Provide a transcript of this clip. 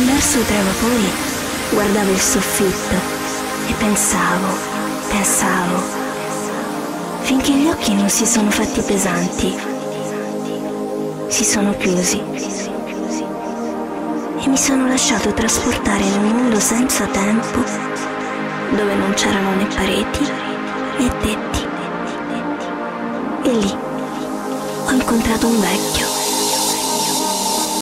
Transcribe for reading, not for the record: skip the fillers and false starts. Immerso tra vapori, guardavo il soffitto e pensavo, finché gli occhi non si sono fatti pesanti, si sono chiusi e mi sono lasciato trasportare in un mondo senza tempo, dove non c'erano né pareti né tetti. E lì ho incontrato un vecchio.